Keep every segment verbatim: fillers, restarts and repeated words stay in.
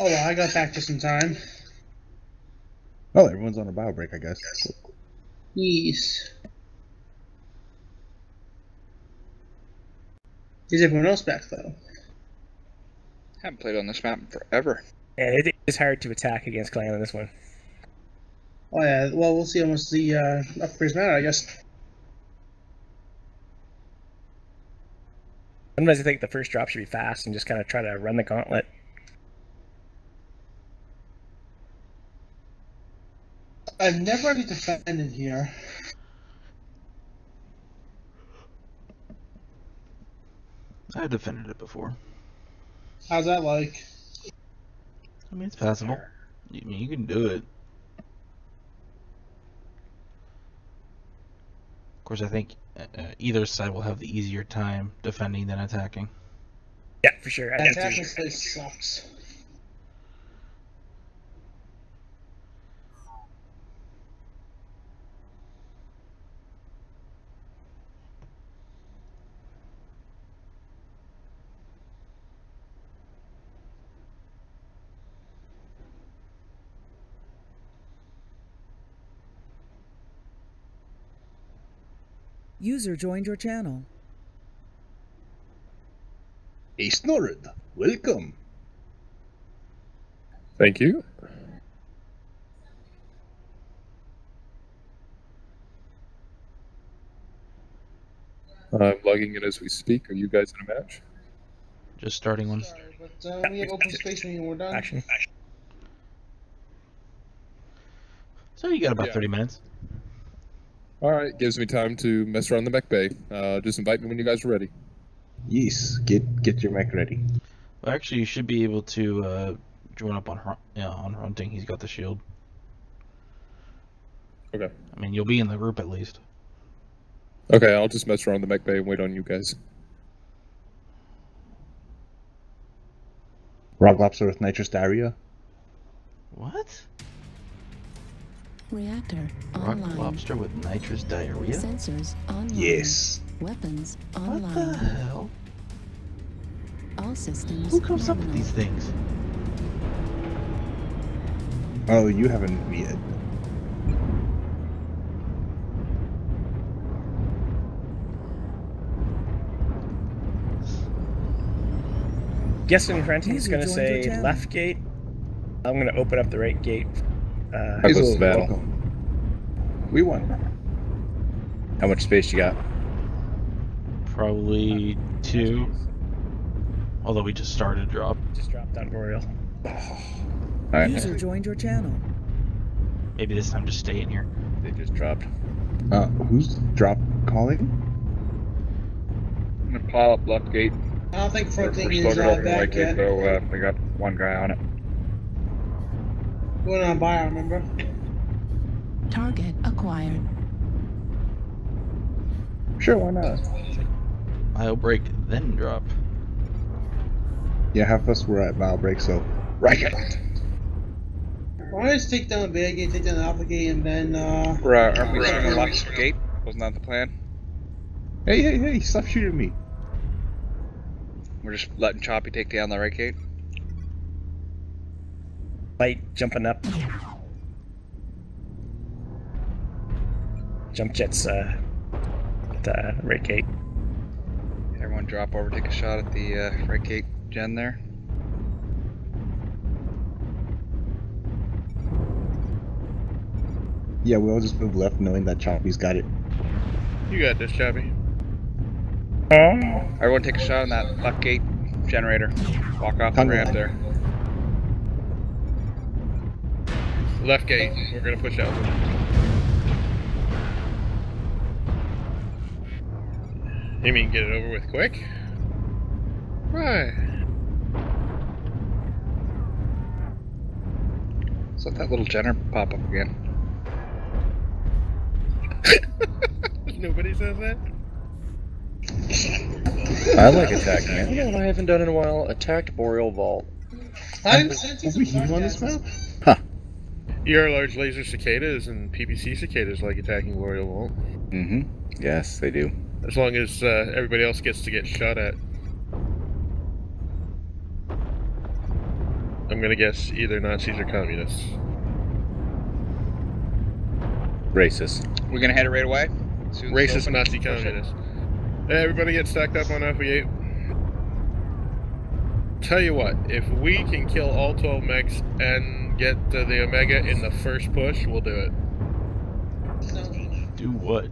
Oh, well, I got back just in time. Oh, everyone's on a bio break, I guess. Yes. Is everyone else back, though? I haven't played on this map in forever. Yeah, it is hard to attack against Clan on this one. Oh, yeah. Well, we'll see how much the uh, upgrades matter, I guess. Sometimes I think the first drop should be fast and just kind of try to run the gauntlet. I've never had a defendant here. I defended it before. How's that like? I mean, it's passable. I mean, you can do it. Of course, I think uh, either side will have the easier time defending than attacking. Yeah, for sure. I attacking space sucks. User joined your channel. Ace Snorid, welcome. Thank you. I'm logging in as we speak. Are you guys in a match? Just starting one. Sorry, but uh, we have open space when we're done. Action. Action. So you got about yeah. thirty minutes. Alright, gives me time to mess around the mech bay. Uh, just invite me when you guys are ready. Yes, get get your mech ready. Well, actually, you should be able to uh, join up on yeah, on hunting. He's got the shield. Okay. I mean, you'll be in the group at least. Okay, I'll just mess around the mech bay and wait on you guys. Rock lobster with nitrous diarrhea? What? Reactor online. Rock lobster with nitrous diarrhea. Sensors online. Yes. Weapons online. What the hell? All systems. Who comes up with these things? Oh, you haven't yet. Guessing Renty's gonna say left gate. I'm gonna open up the right gate. Uh, I was welcome. We won. How much space you got? Probably uh, two. Although we just started drop. Just dropped on Boreal. Oh. Right. User joined your channel. Maybe this time just stay in here. They just dropped. Uh, who's drop calling? I'm gonna pile up left gate. I don't think front thing is uh, back yet. So uh, we got one guy on it. Going on by, I remember. Target acquired. Sure, why not? Bio break, then drop. Yeah, half of us were at bio break, so right it. Why don't I just take down the big gate, take down the alpha gate, and then uh... Right, aren't we shooting the lobster gate? Wasn't that the plan? Hey, hey, hey, stop shooting me. We're just letting Choppy take down the right gate? Light jumping up. Jump jets uh, at the red gate. Everyone drop over, take a shot at the uh, red gate gen there. Yeah, we all just move left knowing that Choppy's got it. You got this, Choppy. Um, Everyone take a shot on that left gate generator. Walk off and ramp there. Left gate, we're gonna push out. You mean get it over with quick? Right. Let's let that little Jenner pop up again. Nobody says that? I like attack, man. You know what I haven't done in a while? Attacked Boreal Vault. I'm even on this map? Huh. E R large laser cicadas and P B C cicadas like attacking Boreal Vault. Mm-hmm. Yes, they do. As long as uh, everybody else gets to get shot at. I'm gonna guess either Nazis or communists. Racist. We're gonna head it right away? Racist, Nazi, communist. Hey, everybody get stacked up on F E eight. Tell you what, if we can kill all twelve mechs and get uh, the Omega in the first push, we'll do it. Do what?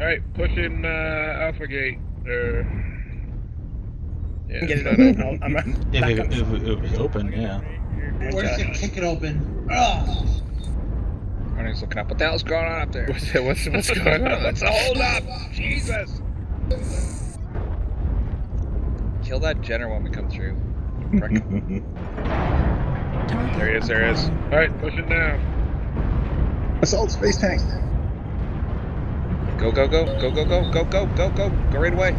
Alright, push in uh, Alpha Gate. Or... Yeah, get it open. Open. I'm, I'm if, it, if, it, if it was open, yeah. Where's the kick it open? Oh. Everybody's looking up. What the hell's going on up there? What's, what's, what's going on? What's the hold up? Jesus! Kill that Jenner when we come through. There he is, there he is. Alright, push it down. Assault Space Tank. Go, go, go, go, go, go, go, go, go, go, go right away.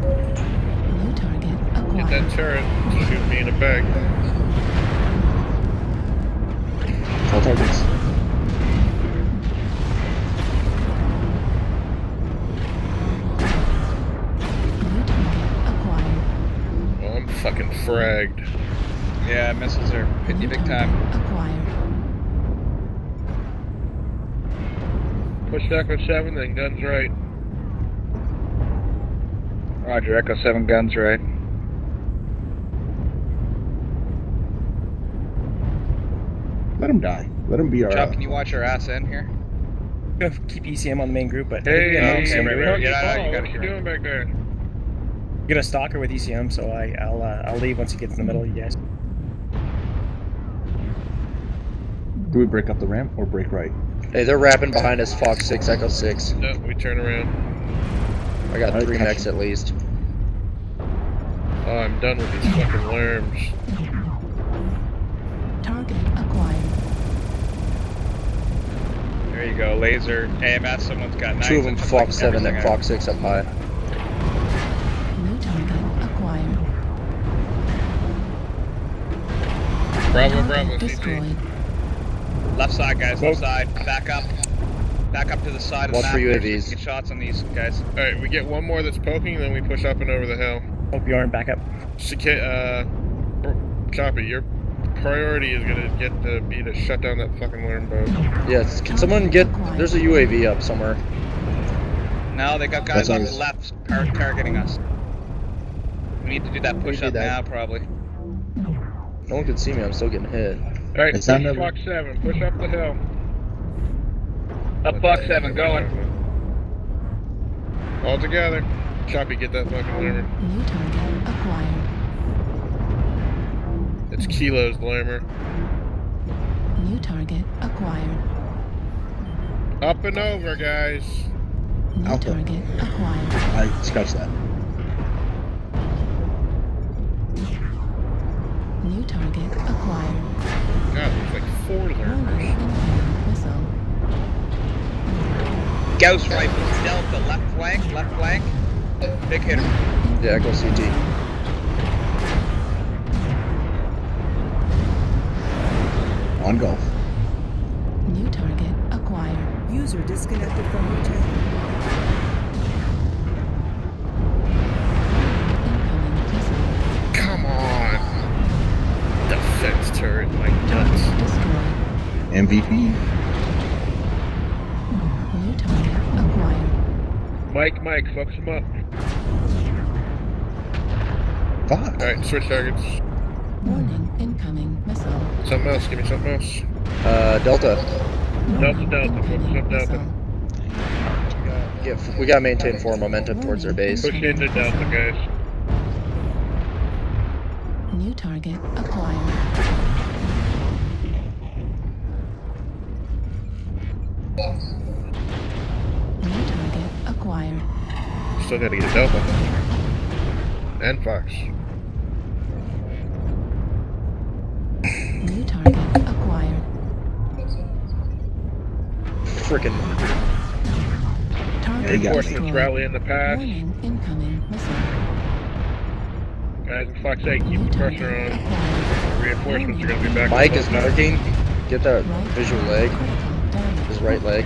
New target acquired. Get that turret, shoot me in the back. All targets. New target acquired. Well, I'm fucking fragged. Yeah, missiles are hitting you big time. Acquired. Push Echo seven, then guns right. Roger, Echo seven, guns right. Let him die. Let him be our... Chop, can you watch our ass in here? I'm going to keep E C M on the main group, but... Hey, yeah, okay, E C M, right, right, right. Yeah, oh, you got what you doing back there? I'm going to stalker with E C M, so I, I'll, uh, I'll leave once he gets in the middle of you guys. Do we break up the ramp or break right? Hey, they're wrapping behind us, Fox six, Echo six. No, we turn around. I got I three mechs at least. Oh, I'm done with these fucking worms. Target acquired. There you go, laser. A M S, someone's got nine. Two of them, Fox seven and Fox six up high. New target acquired. Bravo, bravo, C T. Left side, guys, left side. Back up. Back up to the side of the map. Get shots on these guys. Alright, we get one more that's poking, then we push up and over the hill. Oh, Bjorn, back up. Uh, Choppy, your priority is gonna get to be to shut down that fucking worm boat. Yes, can someone get... There's a U A V up somewhere. No, they got guys on the left targeting us. We need to do that push up now, probably. No one can see me, I'm still getting hit. Alright, push Fox seven, push up the hill. Up Fox seven, going. All together. Choppy, get that fucking limber. New target acquired. It's Kilo's limber. New target acquired. Up and over, guys. New Alpha. Target acquired. I scratched that. New target acquired. God, there's like four limbers. Gauss rifle, stealth, the left flank, left flank. Big hitter. Yeah, go C T. On golf. New target acquired. User disconnected from your channel. Come on! Defense turret, my nuts. M V P. Mike, Mike, fuck him up. Fuck. Alright, switch targets. Warning, incoming missile. Something else, give me something else. Uh, Delta. Delta, Delta, focus up Delta. Yeah, we gotta maintain forward momentum towards their base. Push into Delta, guys. New target acquired. Acquired. Still gotta get a Delta. And Fox. New target acquired. Frickin' target. Reinforcements rally in the path. Warning, incoming missile. Guys in Fox eight, keep the pressure on. Acquired. Reinforcements are gonna be back. Mike is marking. Get that visual leg. His right leg.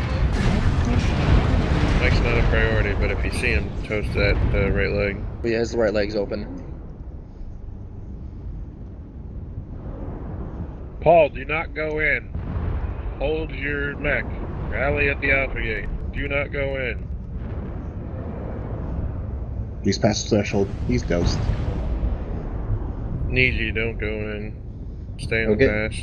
Mike's not a priority, but if you see him, toast that uh, right leg. He has the right legs open. Paul, do not go in. Hold your mech. Rally at the Alpha Gate. Do not go in. He's past threshold. He's ghost. Need you, don't go in. Stay in okay. the pass.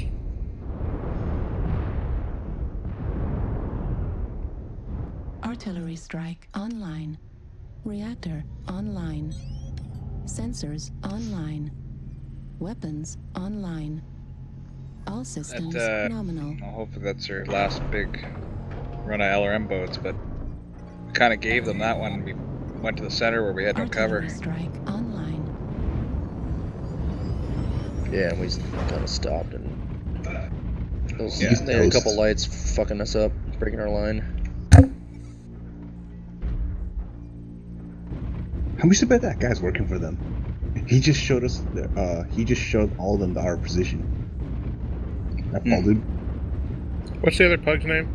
Artillery strike online. Reactor online. Sensors online. Weapons online. All systems that, uh, nominal. Well, hopefully that's their last big run of L R M boats, but we kind of gave them that one. We went to the center where we had no cover. Strike online. Yeah, and we kind of stopped and uh, those, yeah, they had a couple lights fucking us up, breaking our line. How much to bet that guy's working for them? He just showed us. The, uh, he just showed all of them our position. That Paul dude. What's the other pug's name?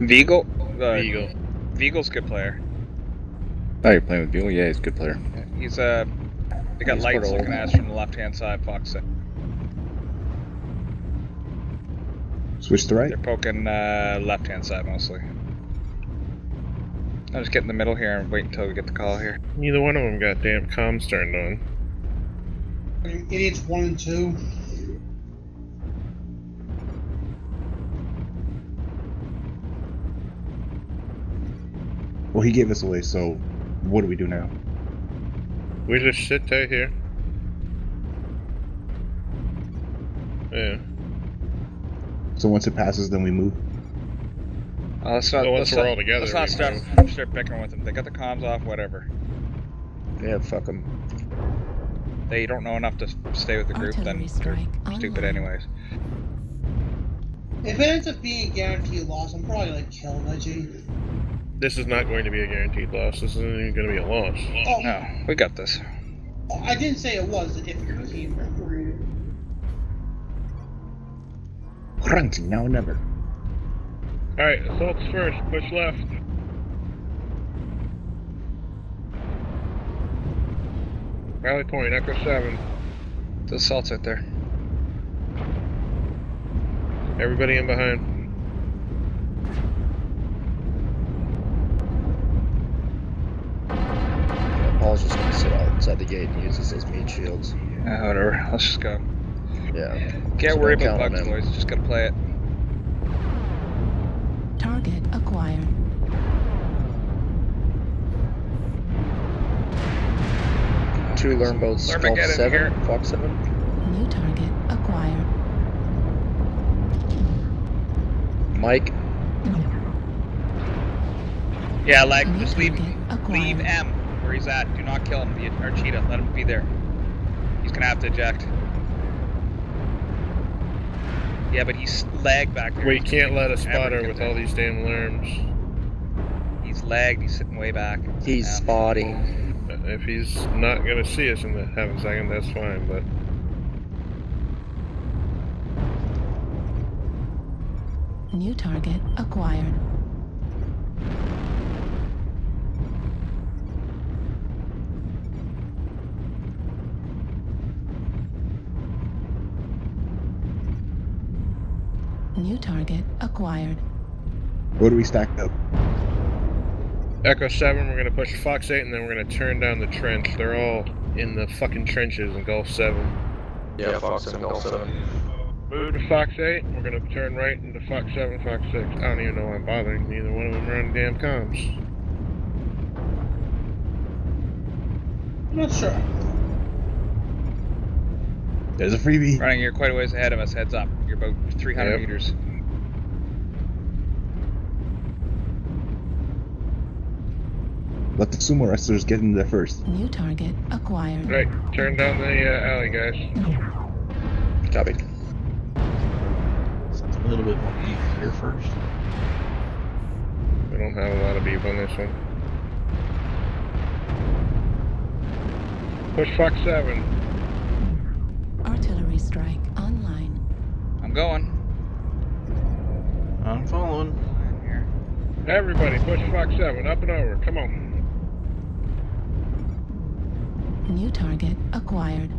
Vigil. Uh, Vigil. Vigel's good plaller. Oh, you're playing with Vigil? Yeah, he's a good player. Yeah, he's uh, they got he's lights looking at us from the left-hand side, Fox. Switch to right. They're poking uh, left-hand side mostly. I'll just get in the middle here and wait until we get the call here. Neither one of them got damn comms turned on. Idiots one and two. Well, he gave us away, so what do we do now? We just sit tight here. Yeah. So once it passes, then we move? Uh, let's not, so once let's we're not, all together, let's not start, start bickering with them. They got the comms off, whatever. Yeah, fuck them. They don't know enough to stay with the group, then they're stupid anyways. If it ends up being a guaranteed loss, I'm probably like killing G. This is not going to be a guaranteed loss. This isn't even going to be a loss. Oh. No, we got this. I didn't say it was. If it was even grunting now, never. All right, assaults first. Push left. Rally point, Echo Seven. The assault's out there. Everybody in behind. Paul's just gonna sit outside the gate and use this as meat shields. Yeah, whatever. Let's just go. Yeah. Can't worry about bugs, boys. Just gotta play it. Target acquired. Two learn boats. Fox seven. Fox seven. New target acquired. Mike. Yeah, like just leave. Leave M. Where he's at, do not kill him, the, or cheetah, let him be there. He's gonna have to eject. Yeah, but he's lagged back there. We he's can't let a spotter with all these damn alarms. He's lagged, he's sitting way back. He's yeah. spotty. If he's not gonna see us in the half a second, that's fine, but... New target acquired. New target acquired. What do we stack up? Echo seven, we're gonna push Fox eight, and then we're gonna turn down the trench. They're all in the fucking trenches in Gulf seven. Yeah, yeah Fox seven, Gulf seven. Move to Fox eight, we're gonna turn right into Fox seven, Fox six. I don't even know why I'm bothering. Neither one of them are on damn comms. I'm not sure. There's a freebie. Running here quite a ways ahead of us, heads up. About three hundred yep. meters. Let the sumo wrestlers get in there first. New target acquired. Right, turn down the uh, alley, guys. Copy. Sounds a little bit more beef here first. We don't have a lot of beef on this one. Push Fox seven. Artillery strike online. I'm going. I'm following. I'm here. Everybody, push Fox seven, up and over. Come on. New target acquired.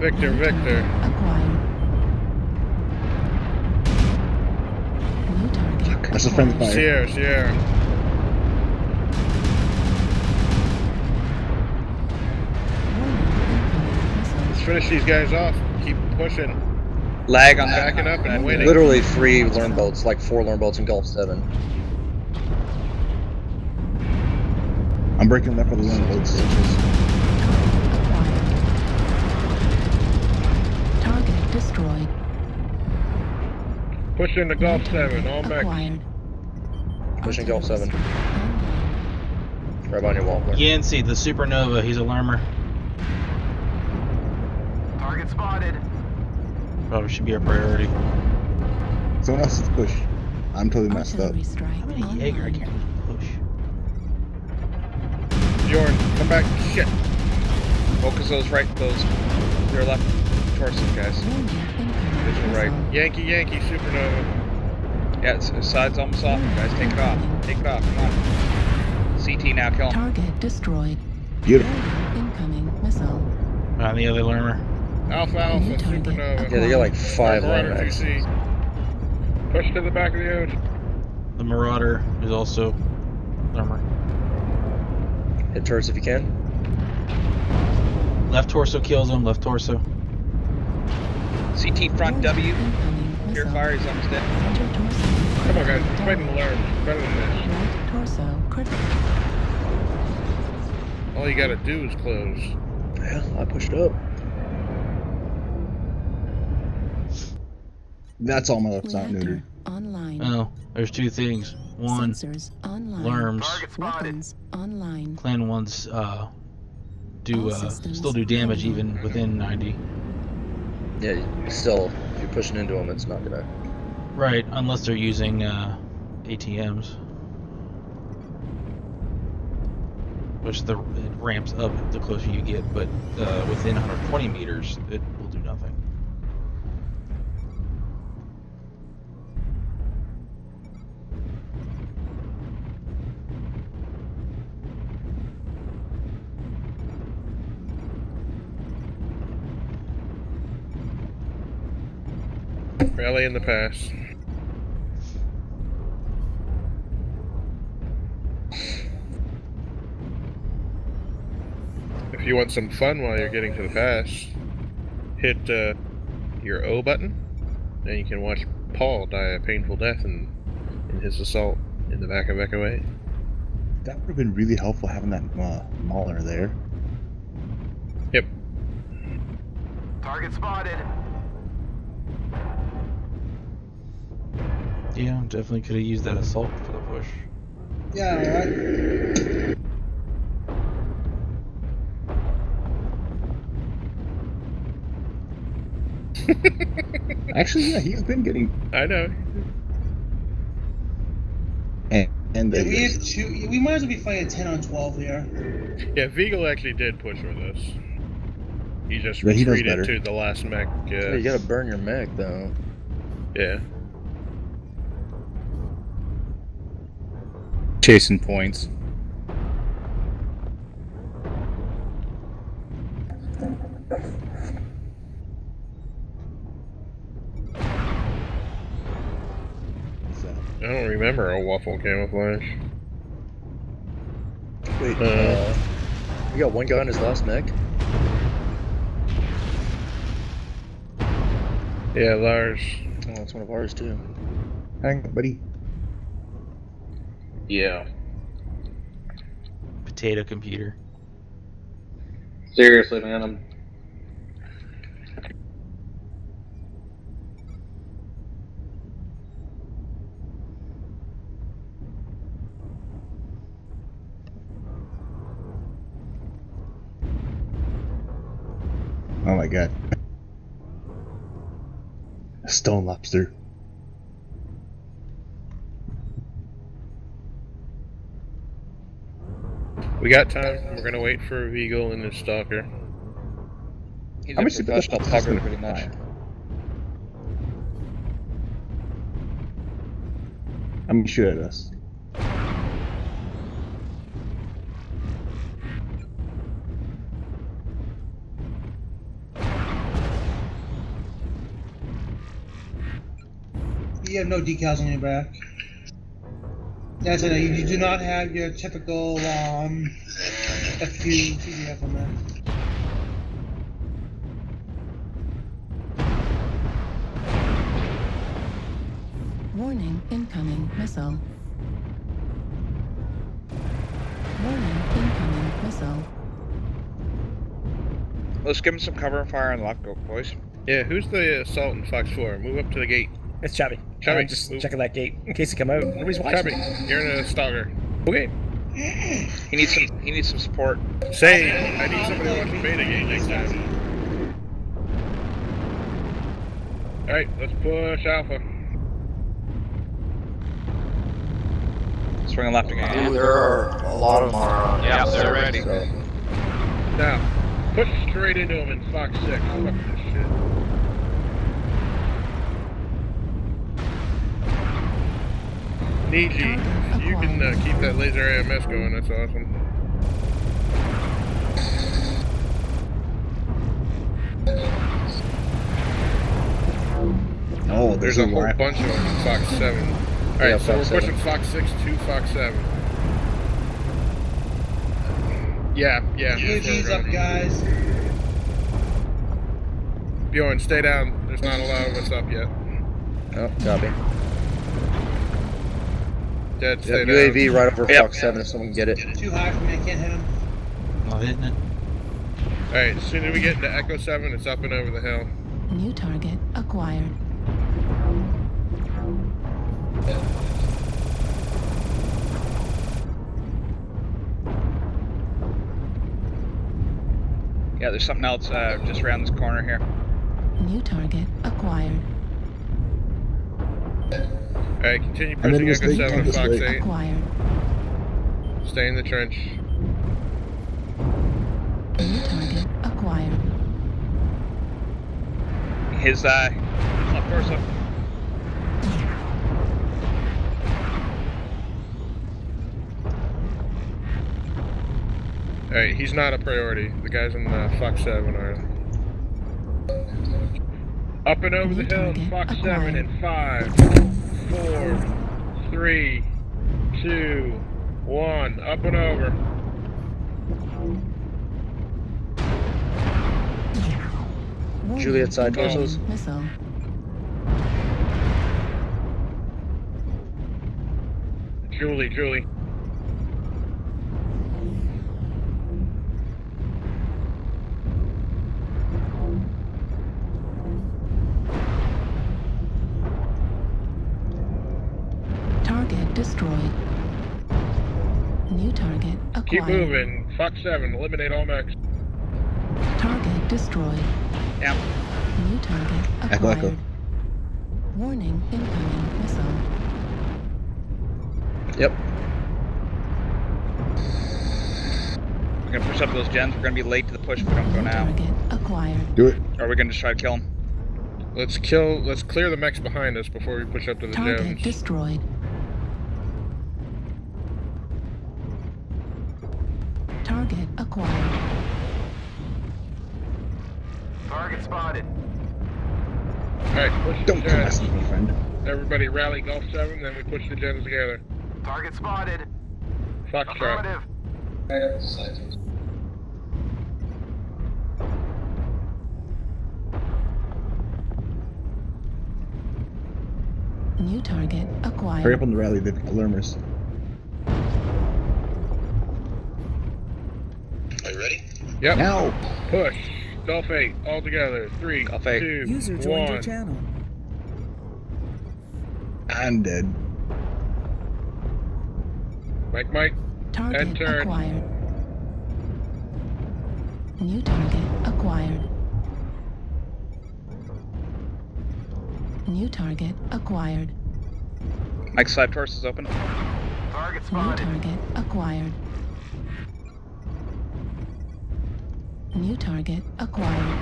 Victor, New Victor. Acquired. New target. Fuck, that's a friendly fire. Sierra, Sierra. Finish these guys off. Keep pushing. Lag on that. Backing up and I'm winning. Literally three learn bolts, like four learn bolts in Gulf seven. I'm breaking left for the learn bolts. Target destroyed. Push into Gulf seven. All back. Push in Gulf seven. Right on your wall. Yancy, the supernova. He's a learner. Target spotted. Probably should be our priority. Someone else is push. I'm totally messed up. How many Jaeger I can't push? Bjorn, come back. Shit. Focus those right, those your left torsos, guys. Vision right. Yankee, Yankee, supernova. Yeah, it's, the side's almost off, guys. Take it off. Take it off. Come on. C T now, kill him. Target destroyed. Beautiful. Incoming missile. On the other learner. Alpha Alpha, supernova. Yeah, they got like five liners. Push to the back of the ocean. The Marauder is also armor. Hit turrets if you can. Left torso kills him, left torso. C T front W. Pure fire, he's almost dead. Come on, guys, fight and learn. Better than this. All you gotta do is close. Well, I pushed up. That's all my left's not neutered. Online. Oh, there's two things. One, Lerms. Online. Clan ones uh, do uh, still do damage online. Even within ninety. Yeah, still, if you're pushing into them, it's not gonna. Right, unless they're using uh, A T Ms, which the it ramps up the closer you get, but uh, within one hundred twenty meters, it will do nothing. Rally in the pass. If you want some fun while you're getting to the pass, hit uh, your O button, and you can watch Paul die a painful death in, in his assault in the back of Echo eight. That would have been really helpful having that uh, Mauler there. Yep. Target spotted. Yeah, definitely could have used that assault for the push. Yeah, alright. Actually, yeah, he's been getting. I know. And, and yeah, we, have two, we might as well be fighting ten on twelve here. Yeah, Vigil actually did push with us. He just yeah, retreated he to the last mech. Uh... Yeah, you gotta burn your mech, though. Yeah. Chasing points. I don't remember a waffle camouflage. Wait, uh, uh, we got one guy on his last mech? Yeah, Lars. Oh, that's one of ours too. Hang on, buddy. Yeah. Potato computer. Seriously, man, I'm. Oh my god. A stone lobster. We got time. We're gonna wait for Vigil and his stalker. He's a professional tugger, pretty much. I'm sure it is. You have no decals on your back. That's it. You do not have your typical um, F U T D F on there. Warning, incoming missile. Warning, incoming missile. Let's give him some cover and fire and lock go, boys. Yeah, who's the assault in Fox four? Move up to the gate. It's Chubby. Chubby, I'm just Move. checking that gate in case he come out. Nobody's watching. Chubby, you're in a stalker. Okay. He needs some. He needs some support. Say, I need somebody to watch the beta gate next time. All right, let's push Alpha. Swing left again. Ooh, there are a lot of them around. Yeah, they're, they're ready. ready. Now, push straight into them in Fox six. Fuck this shit. Niji, if you can uh, keep that laser A M S going, that's awesome. Oh, there's, there's a whole bunch of them in Fox seven. All right, yeah, so we're pushing Fox six to Fox seven. Yeah, yeah. U G's up, guys. Bjorn, stay down. There's not a lot of us up yet. Oh, copy. Dead, stay yeah, down. U A V right over yep. Fox seven if someone can get it. Too high for me, I can't hit him. Not hitting it. All right, as soon as we get into Echo seven, it's up and over the hill. New target acquired. Yeah, there's something else uh, just around this corner here. New target acquired. Alright, continue pushing Echo seven to Fox eight. Acquired. Stay in the trench. New target acquired. His, uh, up first up. Alright, he's not a priority. The guys in uh, Fox seven are. Up and over the hill, Fox seven in five, four, three, two, one. Up and over. Warning. Juliet side torsos. Missile. Julie, Julie. Destroyed. New target acquired. Keep moving. Fox seven, eliminate all mechs. Target destroyed. Yep. New target acquired. Echo, echo. Warning, incoming missile. Yep. We're gonna push up those gens. We're gonna be late to the push if we don't go now. Target acquired. Do it. Or we're gonna just try to kill them. Let's kill. Let's clear the mechs behind us before we push up to the gens. Target destroyed. Target acquired. Target spotted. Alright, push Don't the gens. Don't me, friend. Everybody rally Golf seven, then we push the gens together. Target spotted. Foxtrot. Affirmative. New target acquired. Hurry up on the rally, the alarmers. Yep. Now push. Golf eight. All together. Three. Golf eight. Two. User joined your channel. I'm dead. Mike, Mike. Target acquired. New target acquired. New target acquired. Mike's side torso is open. Target spotted. New target acquired. New target acquired.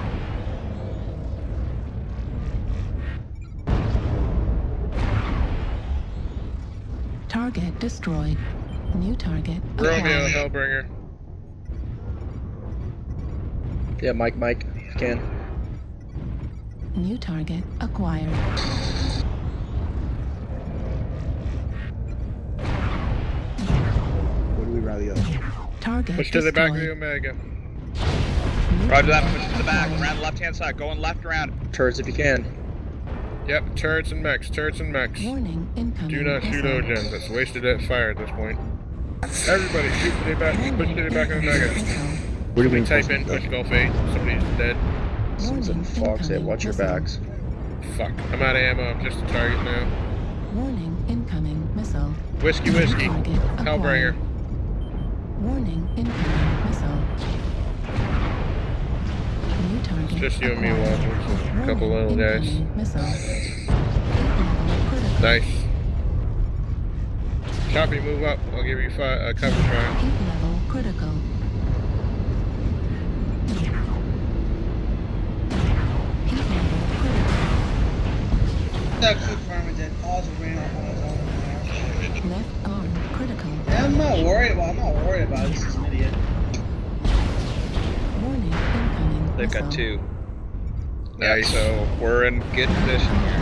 Target destroyed. New target acquired. Romeo Hellbringer. Yeah, Mike, Mike, you can. New target acquired. What do we rally up? Target push to destroyed. The back of the Omega. New Roger that, push to the back, acquired. Around the left-hand side, going left around. Turrets if you can. Yep, turrets and mechs, turrets and mechs. Warning, incoming. Do not shoot O-Gens, that's wasted that fire at this point. Everybody, shoot to the back, push to the back of the Omega. What do you mean? Type in push golf eight. Somebody's dead. Someone's in fog said, watch your backs. Fuck. I'm out of ammo. I'm just a target now. Warning, incoming missile. Whiskey, whiskey. Hellbringer. Warning, incoming missile. New target. Just you and me, Walter. A couple little guys. Nice. Choppy, move up. I'll give you five, uh, cover try. Heat level critical. That good farmer did all the rain on his own. Left arm critical. Yeah, I'm not worried about. I'm not worried about this. Is an idiot. Warning, incoming. They've got two. Nice. Yeah, so we're in good position here.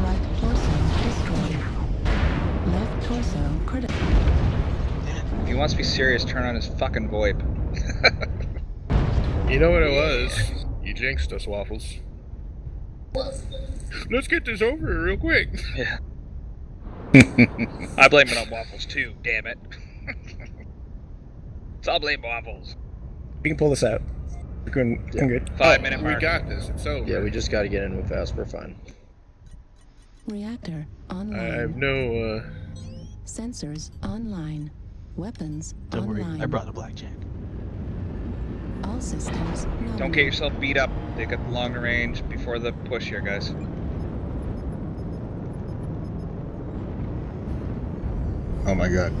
Right torso destroyed. Left torso critical. If he wants to be serious, turn on his fucking VoIP. You know what it was? You jinxed us, Waffles. Let's get this over real quick. Yeah. I blame it on Waffles too, damn it. It's all blame Waffles. We can pull this out. We're going, yeah. Good. Five oh, minute mark. We got this, it's over. Yeah, we just gotta get in with fast, we're fine. Reactor online. I have no, uh... Sensors online. Weapons Don't online. Don't worry, I brought the Blackjack. All systems. No Don't get yourself beat up. They got the long range before the push here, guys. Oh my god.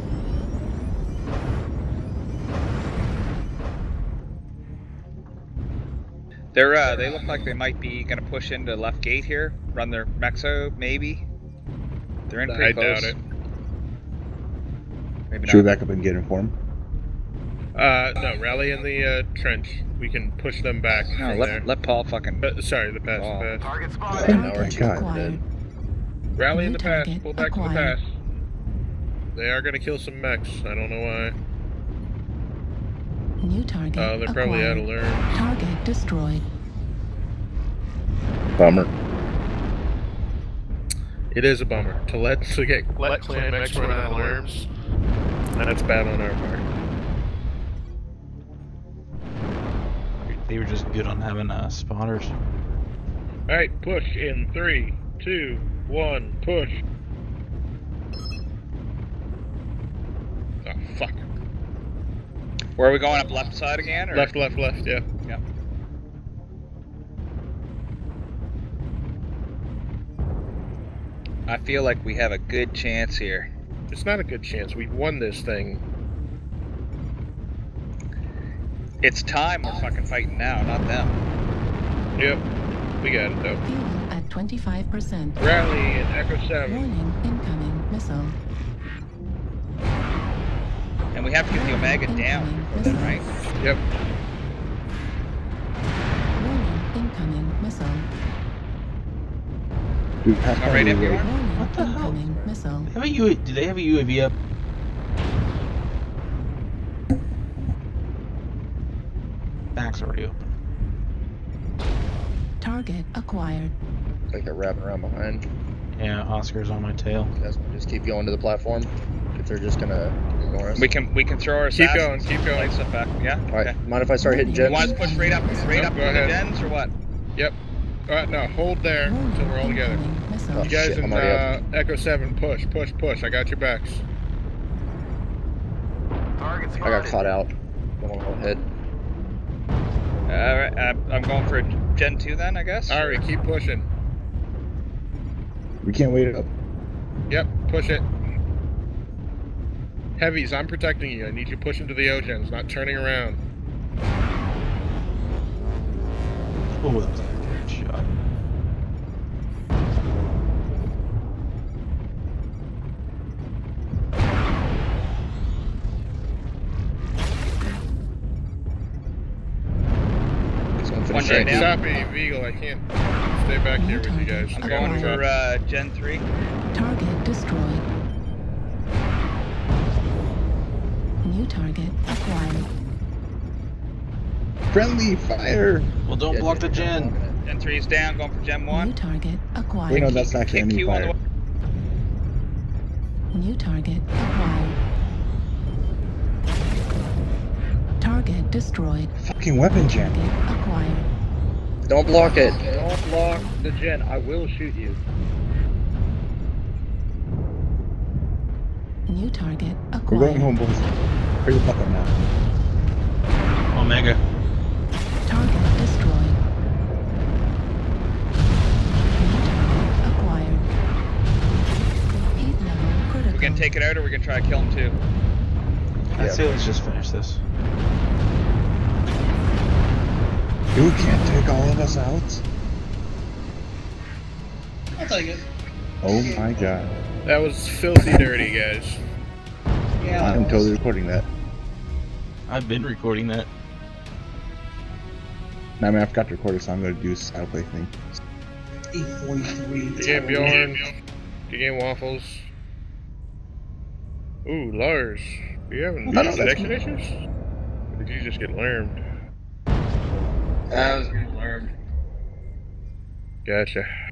They're uh they look like they might be gonna push into left gate here, run their mexo, maybe. They're in pretty I close. I doubt it. Maybe not. Should we back up and get informed? Uh, no, rally in the, uh, trench. We can push them back no, from let, there. let Paul fucking... Uh, sorry, the pass, Paul. the pass. Target spotted. Oh, no, God, dude. Rally in the pass, pull back acquired. to the pass. They are gonna kill some mechs, I don't know why. New target Oh, uh, they're probably acquired. out of learn. Target destroyed. Bummer. It is a bummer to let, to get, let, let clan mechs run out of lerms. That's bad on our part. They were just good on having uh, spotters. Alright, push in three, two, one, push. Oh, fuck. Where are we going? Up left side again? Or? Left, left, left, yeah. Yep. I feel like we have a good chance here. It's not a good chance. We've won this thing. It's time we're fucking fighting now, not them. Yep. We got it though. Fuel at twenty-five percent. Rally in Echo seven. Warning, incoming missile. And we have to get the Omega incoming down before then, right? Yep. Warning, incoming missile. Dude, pass all right, everyone. Warning, what the hell? Missile. Have a U A V, do they have a U A V up? Backs already open. Target acquired. Like they're wrapping around behind. Yeah, Oscar's on my tail. Guys, we just keep going to the platform. If they're just gonna ignore us, we can we can throw our keep going, keep going. Stuff back. Yeah. All right. Okay. Mind if I start hitting gens? You want us to push right up, right up to the gens or what? Yep. All right, no, hold there until we're all together. Oh, you guys shit, in uh, Echo seven, push, push, push. I got your backs. Target's I got caught out. Come on, hold head. Alright, I'm going for Gen two then, I guess? Alright, keep pushing. We can't wait it up. Yep, push it. Heavies, I'm protecting you. I need you pushing to the O-Gens, not turning around. Oh, that was a good shot. One day down. Choppy, Vigil, I can't stay back here with you guys. I'm going for uh, Gen three. Target destroyed. New target acquired. Friendly fire! Well, don't yeah, block the Gen. Gen three's down, going for Gen one. New target acquired. We know that's not candy fire. New target acquired. Target destroyed. Fucking weapon Gen. Target acquired. Don't block it. Don't block the Gen. I will shoot you. New target acquired. We're going home, boys. Where you fucking now? Omega. Target destroyed. New target acquired. Heat level critical. We're gonna take it out, or we're gonna try to kill him too. I yeah, say let's just finish this. You can't take all of us out. I'll take it. Oh my god. That was filthy dirty, guys. Yeah, I'm totally recording that. I've been recording that. I mean, I forgot to record it, so I'm going to do a side play thing. eight forty-three. Good game, Bjorn. Good game, Waffles. Ooh, Lars. Are you having connection issues? Or did you just get larmed? I was getting larmed. Gotcha.